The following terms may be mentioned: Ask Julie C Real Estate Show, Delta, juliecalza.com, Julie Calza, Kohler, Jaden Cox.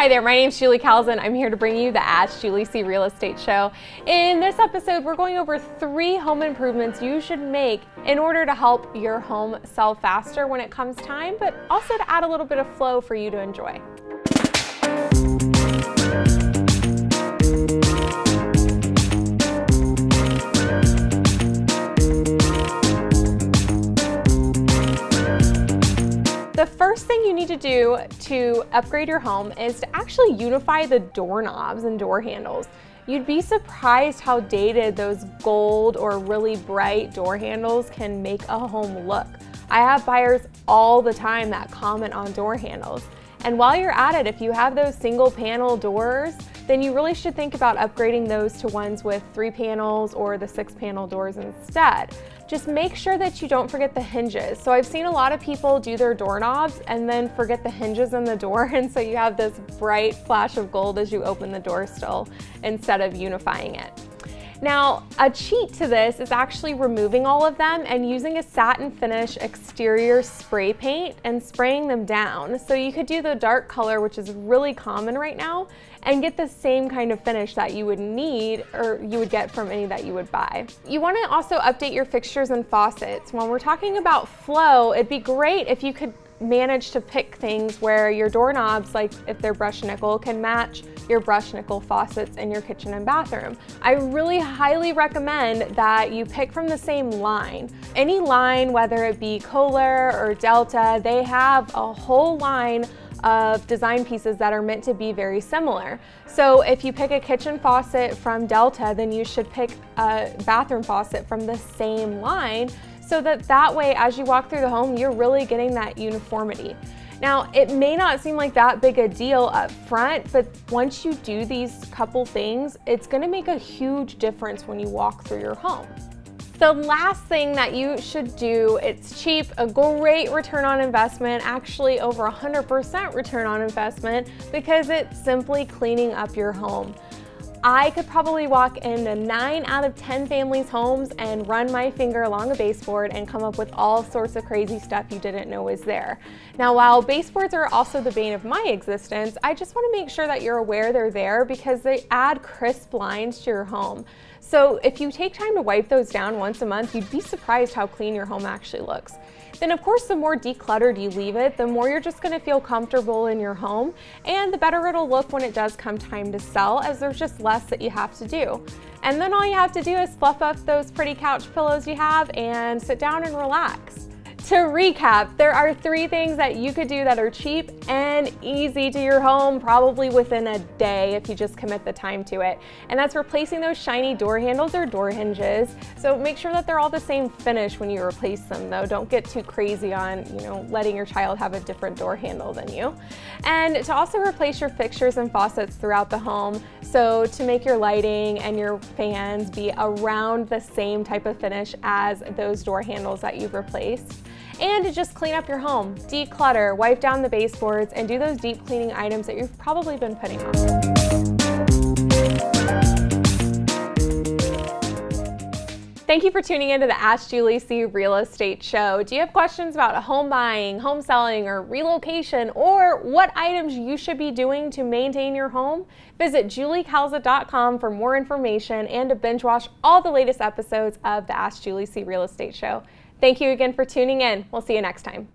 Hi there, my name's Julie Calza. I'm here to bring you the Ask Julie C Real Estate Show. In this episode, we're going over 3 home improvements you should make in order to help your home sell faster when it comes time, but also to add a little bit of flow for you to enjoy. The first thing you need to do to upgrade your home is to actually unify the doorknobs and door handles. You'd be surprised how dated those gold or really bright door handles can make a home look. I have buyers all the time that comment on door handles. And while you're at it, if you have those single panel doors, then you really should think about upgrading those to ones with 3 panels or the 6 panel doors instead. Just make sure that you don't forget the hinges. So I've seen a lot of people do their doorknobs and then forget the hinges in the door, and so you have this bright flash of gold as you open the door still instead of unifying it. Now, a cheat to this is actually removing all of them and using a satin finish exterior spray paint and spraying them down. So you could do the dark color, which is really common right now, and get the same kind of finish that you would need or you would get from any that you would buy. You want to also update your fixtures and faucets. When we're talking about flow, it'd be great if you could manage to pick things where your doorknobs, like if they're brushed nickel, can match your brushed nickel faucets in your kitchen and bathroom. I really highly recommend that you pick from the same line. Any line, whether it be Kohler or Delta, they have a whole line of design pieces that are meant to be very similar. So if you pick a kitchen faucet from Delta, then you should pick a bathroom faucet from the same line, so that way, as you walk through the home, you're really getting that uniformity. Now, it may not seem like that big a deal up front, but once you do these couple things, it's gonna make a huge difference when you walk through your home. The last thing that you should do, it's cheap, a great return on investment, actually over 100% return on investment, because it's simply cleaning up your home. I could probably walk into 9 out of 10 families' homes and run my finger along a baseboard and come up with all sorts of crazy stuff you didn't know was there. Now, while baseboards are also the bane of my existence, I just want to make sure that you're aware they're there because they add crisp lines to your home. So if you take time to wipe those down once a month, you'd be surprised how clean your home actually looks. Then of course, the more decluttered you leave it, the more you're just gonna feel comfortable in your home, and the better it'll look when it does come time to sell, as there's just less that you have to do. And then all you have to do is fluff up those pretty couch pillows you have and sit down and relax. To recap, there are 3 things that you could do that are cheap and easy to your home, probably within a day if you just commit the time to it. And that's replacing those shiny door handles or door hinges. So make sure that they're all the same finish when you replace them though. Don't get too crazy on, letting your child have a different door handle than you. And to also replace your fixtures and faucets throughout the home. So to make your lighting and your fans be around the same type of finish as those door handles that you've replaced. And to just clean up your home, declutter, wipe down the baseboards, and do those deep cleaning items that you've probably been putting off. Thank you for tuning into the Ask Julie C Real Estate Show. Do you have questions about home buying, home selling, or relocation, or what items you should be doing to maintain your home? Visit juliecalza.com for more information and to binge watch all the latest episodes of the Ask Julie C Real Estate Show. Thank you again for tuning in. We'll see you next time.